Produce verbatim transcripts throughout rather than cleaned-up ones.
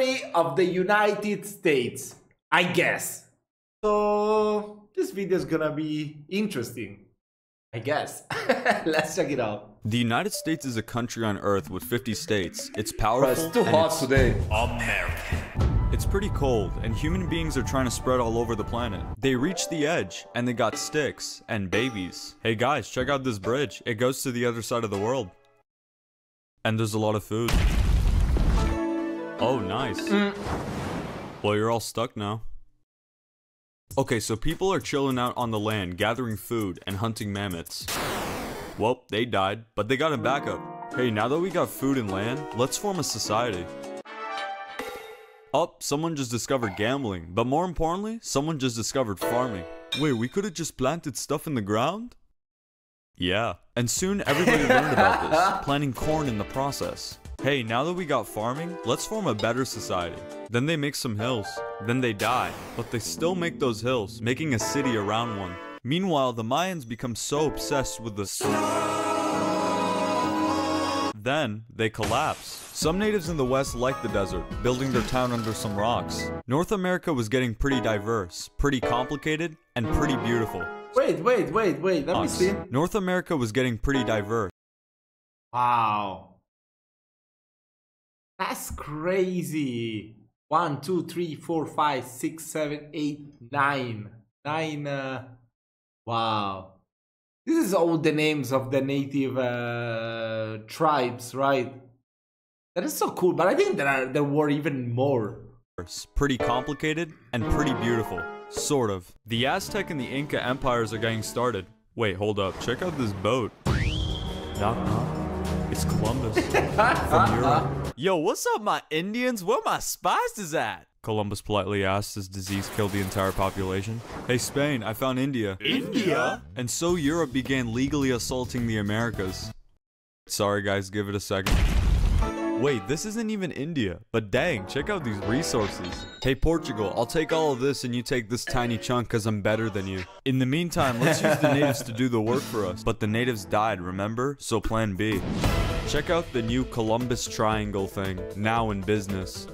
history of the United States, I guess. So this video is gonna be interesting, I guess. Let's check it out. The United States is a country on earth with fifty states. It's powerful. It's too hot today. American. It's pretty cold, and human beings are trying to spread all over the planet. They reached the edge, and they got sticks and babies. Hey guys, check out this bridge. It goes to the other side of the world. And there's a lot of food. Oh, nice. Mm. Well, you're all stuck now. Okay, so people are chilling out on the land, gathering food and hunting mammoths. Well, they died, but they got a backup. Hey, now that we got food and land, let's form a society. Oh, someone just discovered gambling, but more importantly, someone just discovered farming. Wait, we could've just planted stuff in the ground? Yeah, and soon everybody learned about this, planting corn in the process. Hey, now that we got farming, let's form a better society. Then they make some hills, then they die, but they still make those hills, making a city around one. Meanwhile, the Mayans become so obsessed with the snow. Then they collapse. Some natives in the West like the desert, building their town under some rocks. North America was getting pretty diverse, pretty complicated, and pretty beautiful. Wait, wait, wait, wait, let me see. North America was getting pretty diverse. Wow. That's crazy. One, two, three, four, five, six, seven, eight, nine. Nine, uh... wow, this is all the names of the native uh, tribes, right? That is so cool, but I think there are there were even more. Pretty complicated and pretty beautiful, sort of. The Aztec and the Inca empires are getting started. Wait, hold up, check out this boat. Knock knock, it's Columbus from Europe. Yo, what's up, my Indians? Where my spices at? Columbus politely asked as disease killed the entire population. Hey Spain, I found India. India? And so Europe began legally assaulting the Americas. Sorry guys, give it a second. Wait, this isn't even India, but dang, check out these resources. Hey Portugal, I'll take all of this and you take this tiny chunk because I'm better than you. In the meantime, let's use the natives to do the work for us. But the natives died, remember? So plan B. Check out the new Columbus Triangle thing, now in business.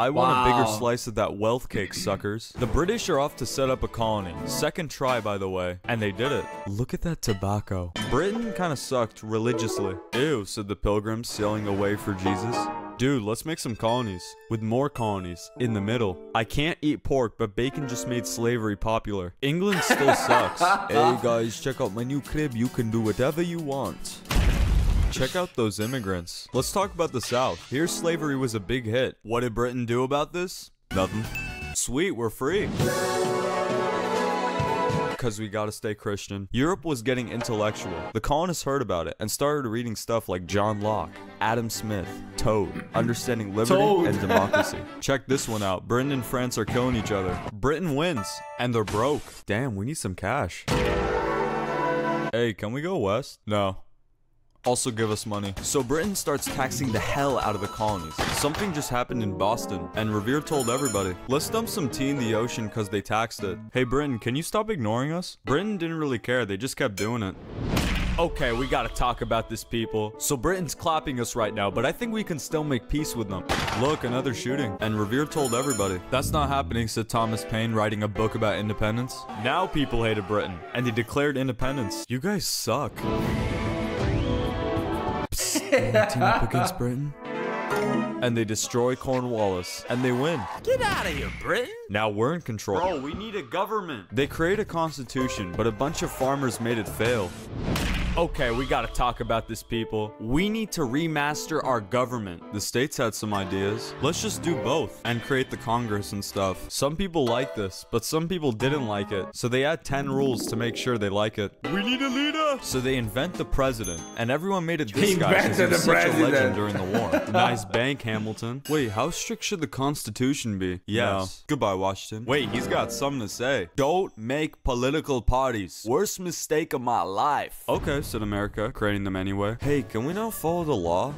I want wow. a bigger slice of that wealth cake, suckers. The British are off to set up a colony. Second try, by the way. And they did it. Look at that tobacco. Britain kind of sucked religiously. Ew, said the pilgrims sailing away for Jesus. Dude, let's make some colonies. With more colonies. In the middle. I can't eat pork, but bacon just made slavery popular. England still sucks. Hey guys, check out my new crib. You can do whatever you want. Check out those immigrants. Let's talk about the South. Here slavery was a big hit. What did Britain do about this? Nothing. Sweet, we're free. Because we gotta stay Christian. Europe was getting intellectual. The colonists heard about it and started reading stuff like John Locke, Adam Smith, Toad, Understanding Liberty Toad. and Democracy. Check this one out. Britain and France are killing each other. Britain wins, and they're broke. Damn, we need some cash. Hey, can we go west? No. Also give us money. So Britain starts taxing the hell out of the colonies. Something just happened in Boston, and Revere told everybody, let's dump some tea in the ocean because they taxed it. Hey Britain, can you stop ignoring us? Britain didn't really care, they just kept doing it. Okay, we gotta talk about this, people. So Britain's clapping us right now, but I think we can still make peace with them. Look, another shooting. And Revere told everybody. That's not happening, said Thomas Paine, writing a book about independence. Now people hated Britain, and they declared independence. You guys suck. Team up against Britain, and they destroy Cornwallis, and they win. Get out of here, Britain! Now we're in control. Bro, we need a government. They create a constitution, but a bunch of farmers made it fail. Okay, we gotta talk about this, people. We need to remaster our government. The states had some ideas. Let's just do both and create the Congress and stuff. Some people like this, but some people didn't like it. So they add ten rules to make sure they like it. We need a leader! So they invent the president, and everyone made it this guy because he was such a legend during the war. Nice bank, Hamilton. Wait, how strict should the Constitution be? Yes. No. Goodbye, Washington. Wait, he's got something to say. Don't make political parties. Worst mistake of my life. Okay. In America, creating them anyway. Hey, can we not follow the law?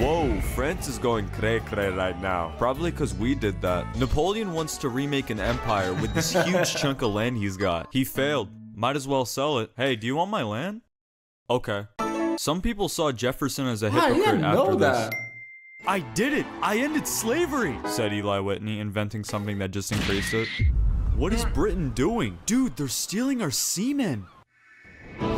Whoa, France is going cray-cray right now. Probably because we did that. Napoleon wants to remake an empire with this huge chunk of land he's got. He failed. Might as well sell it. Hey, do you want my land? Okay. Some people saw Jefferson as a hypocrite after this. I did it! I ended slavery! Said Eli Whitney, inventing something that just increased it. What is Britain doing? Dude, they're stealing our seamen! Never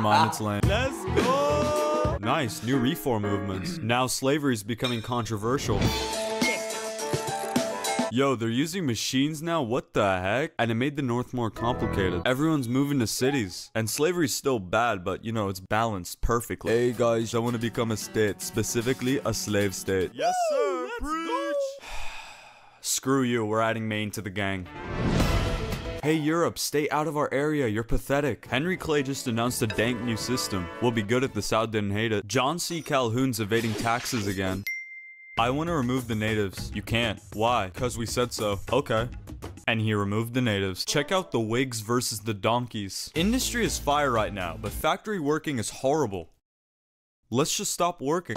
mind, it's lame. Let's go! Nice, new reform movements. Now slavery is becoming controversial. Yo, they're using machines now, what the heck? And it made the North more complicated. Everyone's moving to cities. And slavery's still bad, but you know, it's balanced perfectly. Hey guys, I want to become a state, specifically a slave state. Yes sir, preach! Screw you, we're adding Maine to the gang. Hey Europe, stay out of our area, you're pathetic. Henry Clay just announced a dank new system. We'll be good if the South didn't hate it. John C. Calhoun's evading taxes again. I want to remove the natives. You can't. Why? Because we said so. Okay. And he removed the natives. Check out the Whigs versus the donkeys. Industry is fire right now, but factory working is horrible. Let's just stop working.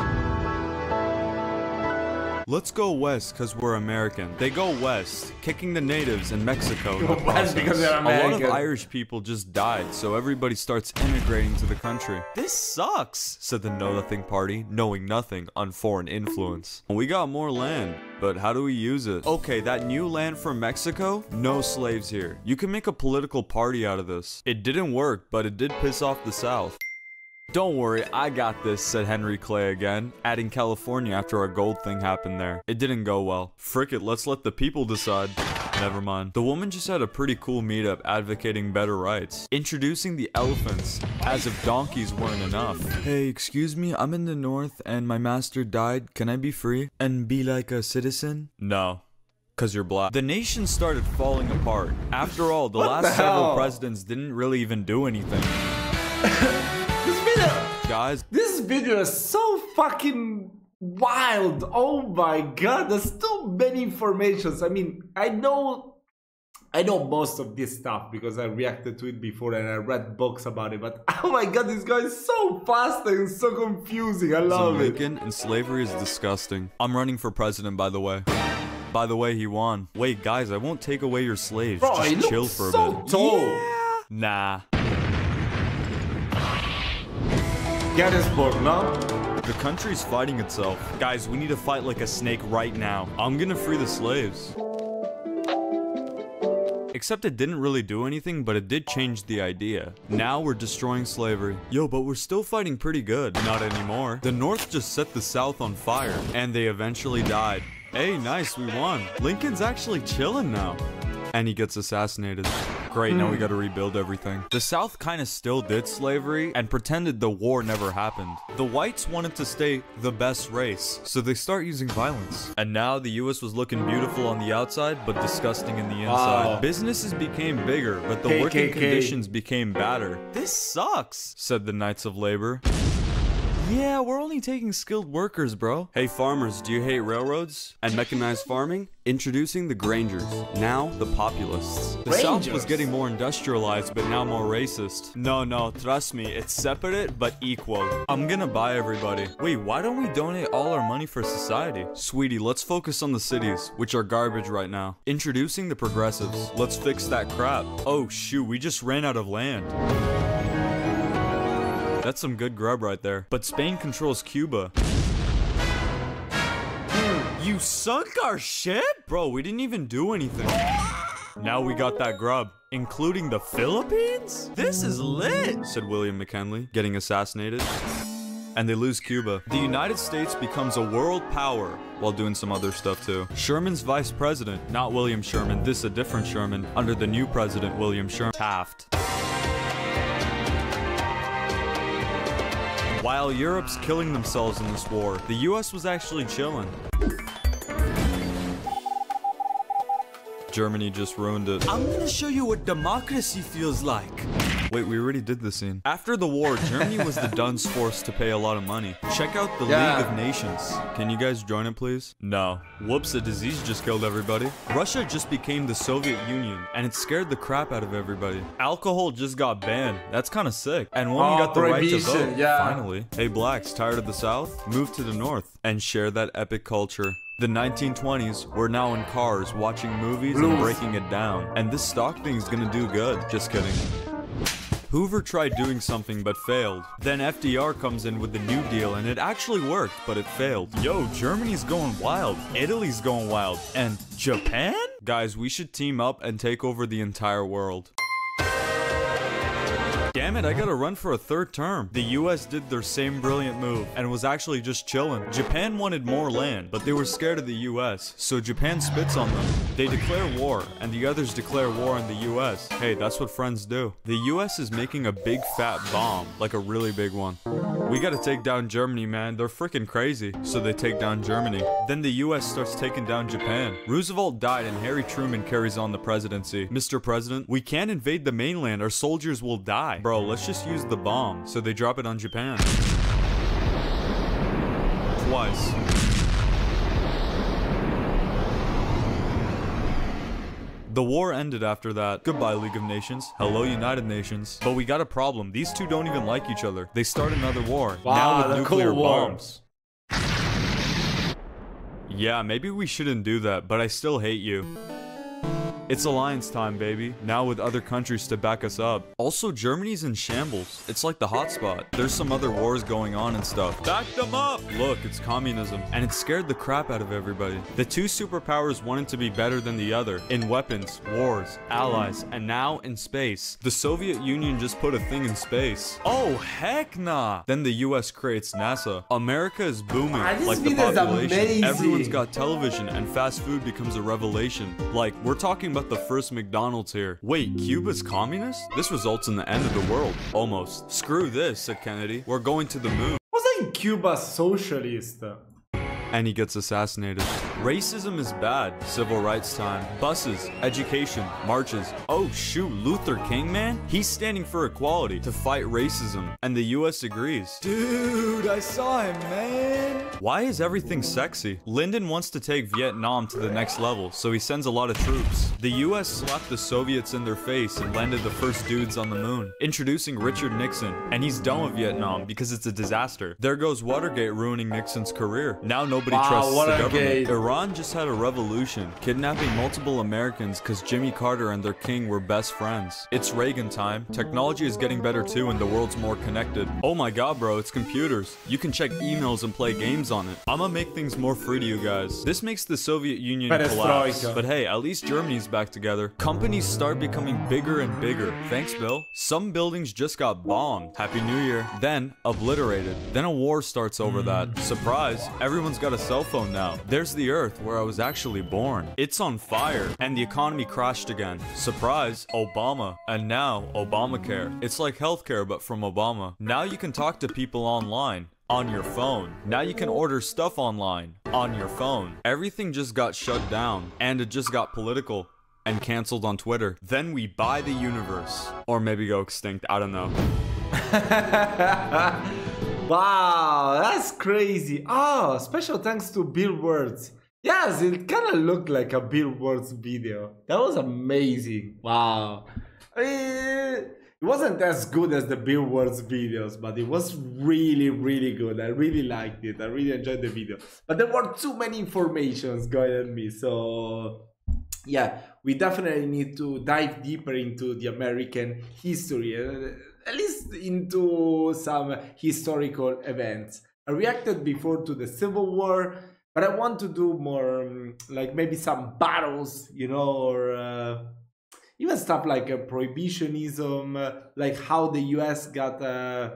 Let's go west because we're American. They go west, kicking the natives in Mexico. In the west because they're American. A lot of Irish people just died, so everybody starts immigrating to the country. This sucks, said the Know Nothing Party, knowing nothing on foreign influence. We got more land, but how do we use it? Okay, that new land from Mexico? No slaves here. You can make a political party out of this. It didn't work, but it did piss off the South. Don't worry, I got this, said Henry Clay again, adding California after our gold thing happened there. It didn't go well. Frick it, let's let the people decide. Never mind. The woman just had a pretty cool meetup advocating better rights. Introducing the elephants, as if donkeys weren't enough. Hey, excuse me, I'm in the north and my master died. Can I be free and be like a citizen? No. Cause you're black. The nation started falling apart. After all, the last several presidents didn't really even do anything. Guys, this video is so fucking wild. Oh my god, there's too many informations. I mean, I know I know most of this stuff because I reacted to it before and I read books about it, but oh my god, this guy is so fast and so confusing. I love it. Lincoln and slavery is disgusting. I'm running for president, by the way. By the way, he won. Wait guys, I won't take away your slaves. Bro, just he chill looks for a so bit. Tall. Yeah. Nah. Gettysburg, no? The country's fighting itself. Guys, we need to fight like a snake right now. I'm gonna free the slaves. Except it didn't really do anything, but it did change the idea. Now we're destroying slavery. Yo, but we're still fighting pretty good. Not anymore. The North just set the South on fire, and they eventually died. Hey, nice, we won. Lincoln's actually chilling now. And he gets assassinated. Great, now we gotta rebuild everything. The South kinda still did slavery and pretended the war never happened. The whites wanted to stay the best race, so they start using violence. And now the U S was looking beautiful on the outside, but disgusting in the inside. Wow. Businesses became bigger, but the K K K working conditions became badder. This sucks, said the Knights of Labor. Yeah, we're only taking skilled workers, bro. Hey farmers, do you hate railroads and mechanized farming? Introducing the Grangers, now the populists. The South was getting more industrialized, but now more racist. No, no, trust me, it's separate, but equal. I'm gonna buy everybody. Wait, why don't we donate all our money for society? Sweetie, let's focus on the cities, which are garbage right now. Introducing the progressives. Let's fix that crap. Oh shoot, we just ran out of land. That's some good grub right there. But Spain controls Cuba. You sunk our ship? Bro, we didn't even do anything. Now we got that grub, including the Philippines? This is lit, said William McKinley, getting assassinated. And they lose Cuba. The United States becomes a world power while doing some other stuff too. Sherman's vice president, not William Sherman, this a different Sherman, under the new president, William Sherman. Taft. While Europe's killing themselves in this war, the U S was actually chilling. Germany just ruined it. I'm gonna show you what democracy feels like. Wait, we already did this scene. After the war, Germany was the dunce forced to pay a lot of money. Check out the yeah. League of Nations. Can you guys join it, please? No. Whoops, a disease just killed everybody. Russia just became the Soviet Union, and it scared the crap out of everybody. Alcohol just got banned. That's kind of sick. And women oh, got the right to vote, yeah. Finally. Hey, blacks, tired of the South? Move to the North and share that epic culture. The nineteen twenties, we're now in cars, watching movies Blues. And breaking it down. And this stock thing's gonna do good. Just kidding. Hoover tried doing something but failed. Then F D R comes in with the New Deal and it actually worked, but it failed. Yo, Germany's going wild, Italy's going wild, and Japan? Guys, we should team up and take over the entire world. Damn it, I gotta run for a third term. The U S did their same brilliant move and was actually just chilling. Japan wanted more land, but they were scared of the U S, so Japan spits on them. They declare war, and the others declare war on the U S. Hey, that's what friends do. The U S is making a big fat bomb, like a really big one. We gotta take down Germany, man. They're freaking crazy. So they take down Germany. Then the U S starts taking down Japan. Roosevelt died and Harry Truman carries on the presidency. Mister President, we can't invade the mainland. Our soldiers will die. Bro, let's just use the bomb. So they drop it on Japan. Twice. The war ended after that. Goodbye, League of Nations. Hello, United Nations. But we got a problem. These two don't even like each other. They start another war. Wow, now with nuclear cool bombs. Yeah, maybe we shouldn't do that, but I still hate you. It's alliance time, baby. Now with other countries to back us up. Also, Germany's in shambles. It's like the hotspot. There's some other wars going on and stuff. Back them up! Look, it's communism. And it scared the crap out of everybody. The two superpowers wanted to be better than the other. In weapons, wars, allies, and now in space. The Soviet Union just put a thing in space. Oh, heck nah! Then the U S creates NASA. America is booming, I just like the population. Everyone's got television and fast food becomes a revelation. Like, we're talking about the first McDonald's here. Wait, Cuba's communist? This results in the end of the world. Almost. Screw this, said Kennedy. We're going to the moon. Wasn't Cuba socialist? And he gets assassinated. Racism is bad. Civil rights time. Buses, education, marches. Oh shoot, Luther King, man? He's standing for equality to fight racism. And the U S agrees. Dude, I saw him, man. Why is everything sexy? Lyndon wants to take Vietnam to the next level, so he sends a lot of troops. The U S slapped the Soviets in their face and landed the first dudes on the moon, introducing Richard Nixon. And he's done with Vietnam because it's a disaster. There goes Watergate ruining Nixon's career. Now nobody Wow, trusts the government. Gay. Iran just had a revolution, kidnapping multiple Americans because Jimmy Carter and their king were best friends. It's Reagan time. Technology is getting better too and the world's more connected. Oh my god, bro, it's computers. You can check emails and play games on it. I'ma make things more free to you guys. This makes the Soviet Union collapse. But hey, at least Germany's back together. Companies start becoming bigger and bigger. Thanks, Bill. Some buildings just got bombed. Happy New Year. Then, obliterated. Then a war starts over that. Surprise, everyone's got a cell phone now. There's the earth where I was actually born. It's on fire and the economy crashed again. Surprise, Obama. And now Obamacare. It's like healthcare but from Obama. Now you can talk to people online on your phone. Now you can order stuff online on your phone. Everything just got shut down and it just got political and canceled on Twitter. Then we buy the universe or maybe go extinct. I don't know. Wow, that's crazy. Oh, special thanks to Bill Wurtz. Yes, it kind of looked like a Bill Wurtz video. That was amazing. Wow. It wasn't as good as the Bill Wurtz videos, but it was really, really good. I really liked it. I really enjoyed the video. But there were too many informations going at me. So, yeah, we definitely need to dive deeper into the American history. At least into some historical events. I reacted before to the Civil War, but I want to do more, um, like maybe some battles, you know, or uh, even stuff like uh, prohibitionism, uh, like how the U S got uh,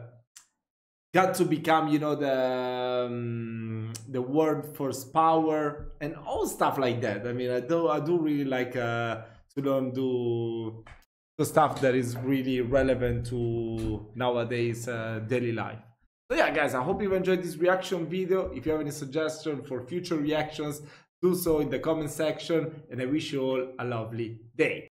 got to become, you know, the um, the world force power and all stuff like that. I mean, I do I do really like uh, to learn do. The stuff that is really relevant to nowadays uh, daily life. So yeah, guys, I hope you enjoyed this reaction video. If you have any suggestion for future reactions, do so in the comment section, and I wish you all a lovely day.